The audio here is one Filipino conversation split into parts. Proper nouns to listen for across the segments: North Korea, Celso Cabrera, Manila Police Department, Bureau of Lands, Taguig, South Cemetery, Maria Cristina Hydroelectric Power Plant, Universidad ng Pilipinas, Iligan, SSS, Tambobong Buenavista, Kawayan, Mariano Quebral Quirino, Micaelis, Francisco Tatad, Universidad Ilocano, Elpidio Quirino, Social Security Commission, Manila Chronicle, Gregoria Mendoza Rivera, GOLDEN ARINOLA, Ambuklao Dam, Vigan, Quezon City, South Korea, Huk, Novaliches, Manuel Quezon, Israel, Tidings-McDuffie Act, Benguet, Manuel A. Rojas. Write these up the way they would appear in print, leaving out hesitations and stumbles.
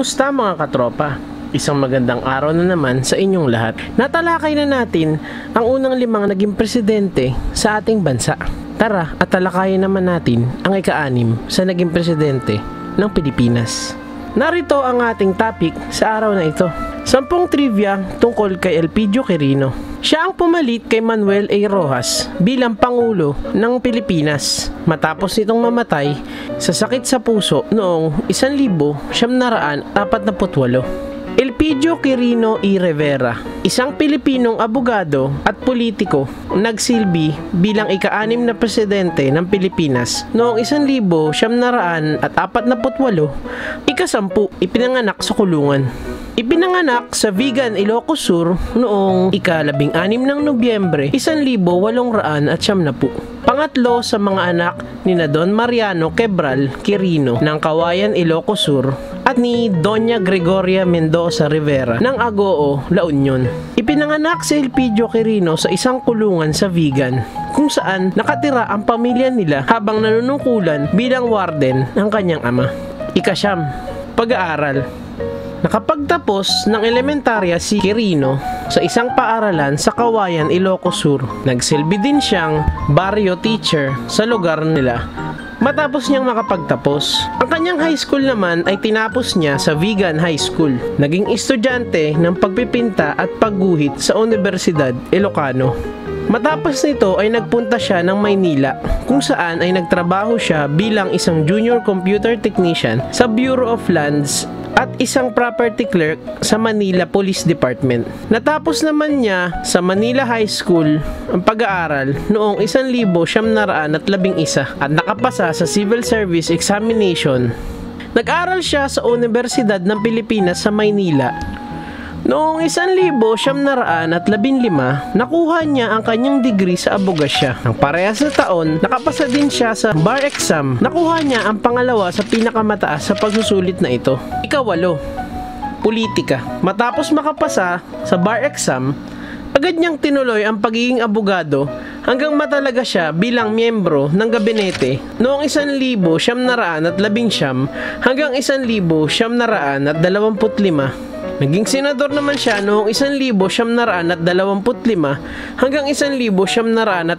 Kamusta mga katropa? Isang magandang araw na naman sa inyong lahat. Natalakay na natin ang unang limang naging presidente sa ating bansa. Tara at talakayin naman natin ang ika-anim sa naging presidente ng Pilipinas. Narito ang ating topic sa araw na ito. 10 trivia tungkol kay Elpidio Quirino. Siya ang pumalit kay Manuel A. Rojas bilang Pangulo ng Pilipinas matapos nitong mamatay sa sakit sa puso noong 1948. Elpidio Quirino y Rivera, isang Pilipinong abogado at politiko, nagsilbi bilang ika-anim na presidente ng Pilipinas noong 1948, ika-10 ipinanganak sa kulungan. Ipinanganak sa Vigan, Ilocos Sur noong ika-16 ng Nobyembre, 1890. Pangatlo sa mga anak ni na Don Mariano Quebral Quirino ng Kawayan, Ilocos Sur at ni Doña Gregoria Mendoza Rivera ng Agoo, La Union. Ipinanganak si Elpidio Quirino sa isang kulungan sa Vigan kung saan nakatira ang pamilya nila habang nanunungkulan bilang warden ng kanyang ama. Ika-9, pag-aaral. Nakapagtapos ng elementarya si Quirino sa isang paaralan sa Kawayan, Ilocos Sur. Nagsilbi din siyang barrio teacher sa lugar nila matapos niyang makapagtapos. Ang kanyang high school naman ay tinapos niya sa Vigan High School. Naging estudyante ng pagpipinta at pagguhit sa Universidad Ilocano. Matapos nito ay nagpunta siya ng Maynila kung saan ay nagtrabaho siya bilang isang junior computer technician sa Bureau of Lands at isang property clerk sa Manila Police Department. Natapos naman niya sa Manila High School ang pag-aaral noong 1911 at nakapasa sa Civil Service Examination. Nag-aral siya sa Universidad ng Pilipinas sa Maynila. Noong 1915, nakuha niya ang kanyang degree sa abogasya. Nang parehas na taon, nakapasa din siya sa bar exam. Nakuha niya ang pangalawa sa pinakamataas sa pagsusulit na ito. Ika-8, politika. Matapos makapasa sa bar exam, agad niyang tinuloy ang pagiging abogado hanggang matalaga siya bilang miyembro ng gabinete noong 1919 hanggang 1925. Naging senador naman siya noong 1925 hanggang 1931.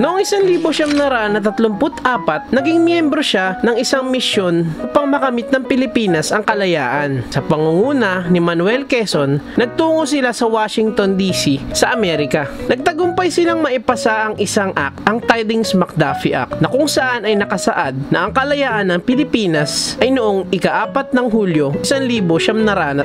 Noong 1934, naging miyembro siya ng isang misyon upang makamit ng Pilipinas ang kalayaan. Sa pangunguna ni Manuel Quezon, nagtungo sila sa Washington DC sa Amerika. Nagtagumpay silang maipasa ang isang act, ang Tidings-McDuffie Act, na kung saan ay nakasaad na ang kalayaan ng Pilipinas ay noong ika-4 ng Hulyo, 1946.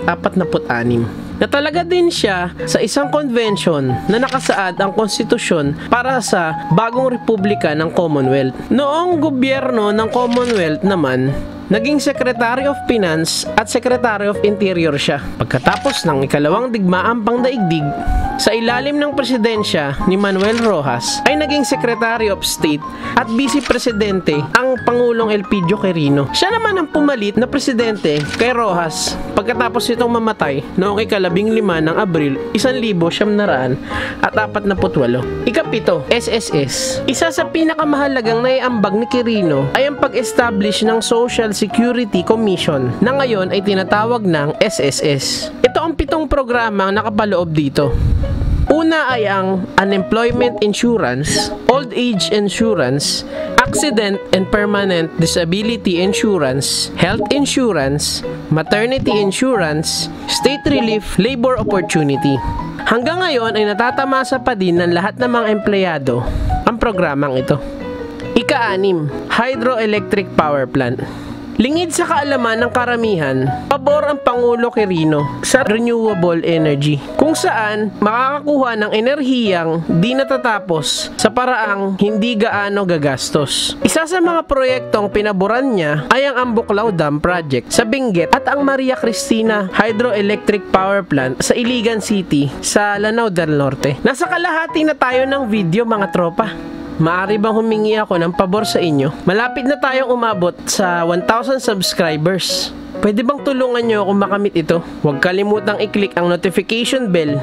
Natalaga din siya sa isang convention na nakasaad ang konstitusyon para sa bagong republika ng Commonwealth. Noong gobyerno ng Commonwealth naman, naging Secretary of Finance at Secretary of Interior siya. Pagkatapos ng ikalawang digmaang pangdaigdig, sa ilalim ng presidensya ni Manuel Rojas, ay naging Secretary of State at Vice Presidente ang Pangulong Elpidio Quirino. Siya naman ang pumalit na presidente kay Rojas pagkatapos itong mamatay noong ika-15 ng Abril, 1948. Ika-7, SSS. Isa sa pinakamahalagang naiambag ni Quirino ay ang pag-establish ng Social Security Commission na ngayon ay tinatawag ng SSS. Ito ang 7 programa ang nakapaloob dito. Una ay ang Unemployment Insurance, Old Age Insurance, Accident and Permanent Disability Insurance, Health Insurance, Maternity Insurance, State Relief, Labor Opportunity. Hanggang ngayon ay natatamasa pa din ng lahat ng mga empleyado ang programang ito. Ika-6, Hydroelectric Power Plant. Lingid sa kaalaman ng karamihan, pabor ang Pangulo Quirino sa renewable energy kung saan makakakuha ng enerhiyang di natatapos sa paraang hindi gaano gagastos. Isa sa mga proyektong pinaboran niya ay ang Ambuklao Dam Project sa Benguet at ang Maria Cristina Hydroelectric Power Plant sa Iligan City sa Lanao del Norte. Nasa kalahati na tayo ng video mga tropa. Maaari bang humingi ako ng pabor sa inyo? Malapit na tayong umabot sa 1,000 subscribers. Pwede bang tulungan nyo akong makamit ito? Huwag kalimutang i-click ang notification bell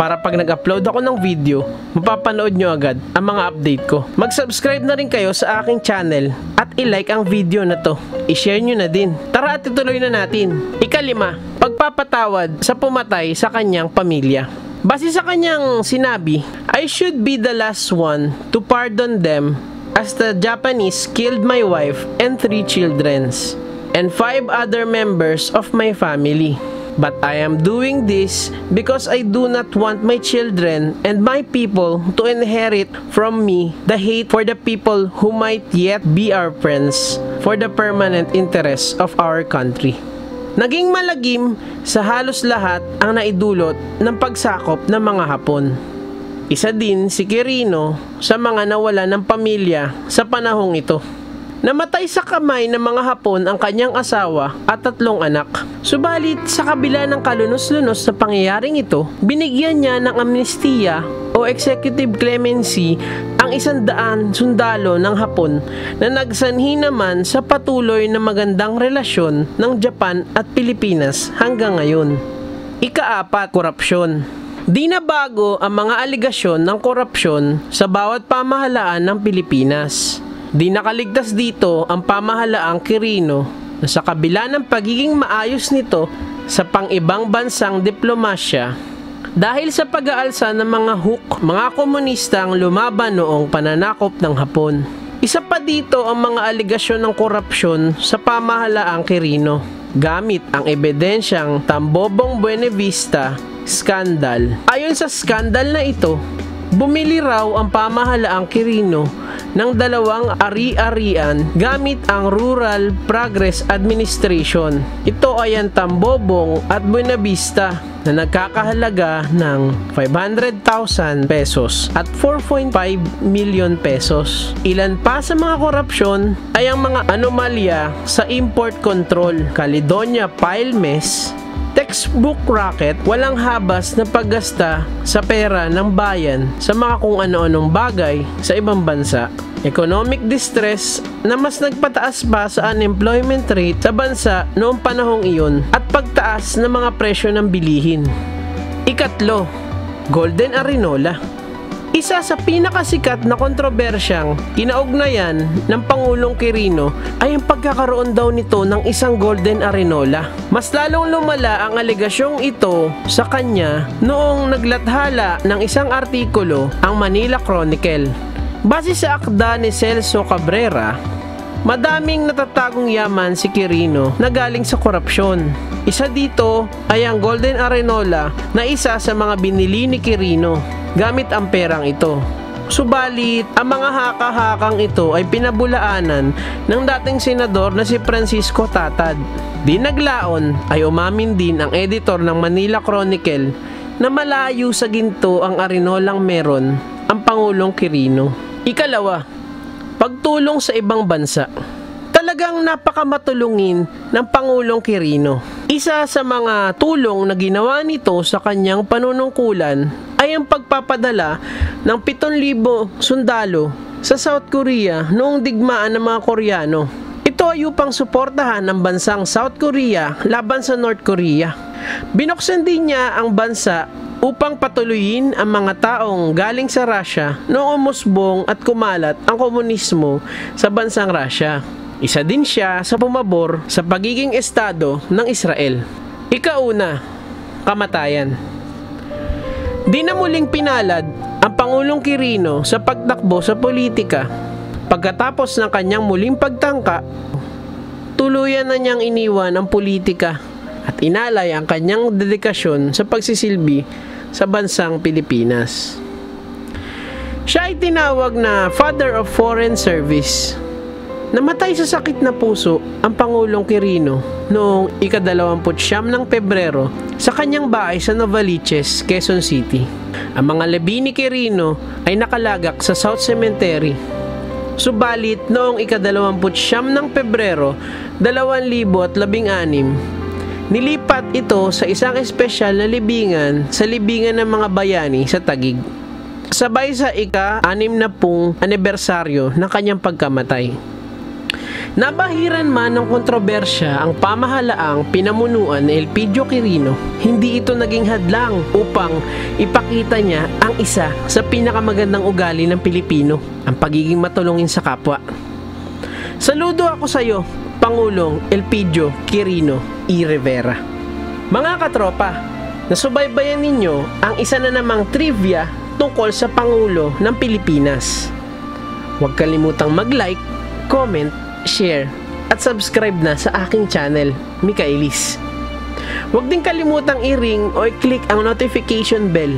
para pag nag-upload ako ng video, mapapanood nyo agad ang mga update ko. Mag-subscribe na rin kayo sa aking channel at i-like ang video na to. I-share nyo na din. Tara at ituloy na natin. Ikalima, pagpapatawad sa pumatay sa kanyang pamilya. Base sa kanyang sinabi, "I should be the last one to pardon them as the Japanese killed my wife and 3 children and 5 other members of my family. But I am doing this because I do not want my children and my people to inherit from me the hate for the people who might yet be our friends for the permanent interests of our country." Naging malagim sa halos lahat ang naidulot ng pagsakop ng mga Hapon. Isa din si Quirino sa mga nawala ng pamilya sa panahong ito. Namatay sa kamay ng mga Hapon ang kanyang asawa at 3 anak. Subalit sa kabila ng kalunos-lunos na pangyayaring ito, binigyan niya ng amnistiya o executive clemency ang 100 sundalo ng Hapon na nagsanhi naman sa patuloy na magandang relasyon ng Japan at Pilipinas hanggang ngayon. Ika-4, korupsyon. Di na bago ang mga aligasyon ng korupsyon sa bawat pamahalaan ng Pilipinas. Di nakaligtas dito ang pamahalaang Quirino na sa kabila ng pagiging maayos nito sa pang-ibang bansang diplomasya, dahil sa pag-aalsa ng mga Huk, mga komunistang lumaban noong pananakop ng Hapon. Isa pa dito ang mga aligasyon ng korupsyon sa pamahalaang Quirino, gamit ang ebidensyang Tambobong Buenavista Scandal. Ayon sa skandal na ito, bumili raw ang pamahalaang Quirino ng 2 ari-arian gamit ang Rural Progress Administration. Ito ay ang Tambobong at Buenavista na nagkakahalaga ng 500,000 pesos at 4.5 million pesos. Ilan pa sa mga korupsyon ay ang mga anomalya sa import control, Caledonia Pile Mess, textbook racket, walang habas na paggasta sa pera ng bayan sa mga kung ano-anong bagay sa ibang bansa, economic distress na mas nagpataas pa sa unemployment rate sa bansa noong panahong iyon, at pagtaas ng mga presyo ng bilihin. Ikatlo, Golden Arinola. Isa sa pinakasikat na kontrobersyang kinaugnayan ng Pangulong Quirino ay ang pagkakaroon daw nito ng isang golden arenola. Mas lalong lumala ang aligasyong ito sa kanya noong naglathala ng isang artikulo ang Manila Chronicle. Base sa akda ni Celso Cabrera, madaming natatagong yaman si Quirino na galing sa korupsyon. Isa dito ay ang golden arenola na isa sa mga binili ni Quirino gamit ang perang ito. Subalit, ang mga haka-hakang ito ay pinabulaanan ng dating senador na si Francisco Tatad. Di naglaon ay umamin din ang editor ng Manila Chronicle na malayo sa ginto ang arenolang meron ang Pangulong Quirino. Ikalawa, pagtulong sa ibang bansa. Talagang napakamatulungin ng Pangulong Quirino. Isa sa mga tulong na ginawa nito sa kanyang panunungkulan ay ang pagpapadala ng 7,000 sundalo sa South Korea noong digmaan ng mga Koreano. Ito ay upang suportahan ang bansang South Korea laban sa North Korea. Binuksan din niya ang bansa upang patuloyin ang mga taong galing sa Russia noong umusbong at kumalat ang komunismo sa bansang Russia. Isa din siya sa pumabor sa pagiging estado ng Israel. Ika-1, kamatayan. Di na muling pinalad ang Pangulong Quirino sa pagtakbo sa politika. Pagkatapos ng kanyang muling pagtangka, tuluyan na niyang iniwan ang politika at inalay ang kanyang dedikasyon sa pagsisilbi sa bansang Pilipinas. Siya ay tinawag na Father of Foreign Service. Namatay sa sakit na puso ang Pangulong Quirino noong 29 ng Pebrero sa kanyang bahay sa Novaliches, Quezon City. Ang mga labi ni Quirino ay nakalagak sa South Cemetery. Subalit noong 29 ng Pebrero 2016, nilipat ito sa isang espesyal na libingan sa libingan ng mga bayani sa Taguig, sabay sa ika-60 anibersaryo ng kanyang pagkamatay. Nabahiran man ng kontrobersya ang pamahalaang pinamunuan ni Elpidio Quirino, hindi ito naging hadlang upang ipakita niya ang isa sa pinakamagandang ugali ng Pilipino, ang pagiging matulungin sa kapwa. Saludo ako sa iyo, Pangulong Elpidio Quirino E. Rivera. Mga katropa, nasubaybayan ninyo ang isa na namang trivia tungkol sa Pangulo ng Pilipinas. Huwag kalimutang mag-like, comment, share, at subscribe na sa aking channel, Micaelis. Huwag din kalimutang i-ring o i-click ang notification bell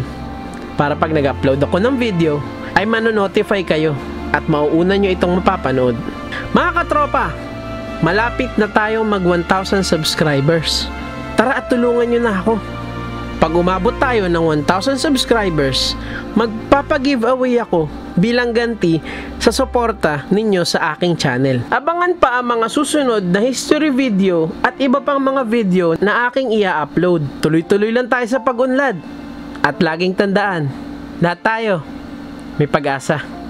para pag nag-upload ako ng video ay manonotify kayo at mauuna nyo itong mapapanood. Mga katropa, malapit na tayong mag 1,000 subscribers. Tara at tulungan nyo na ako. Pag umabot tayo ng 1,000 subscribers, magpapa-giveaway ako bilang ganti sa suporta ninyo sa aking channel. Abangan pa ang mga susunod na history video at iba pang mga video na aking i-upload. Tuloy-tuloy lang tayo sa pag-unlad. At laging tandaan, lahat tayo may pag-asa.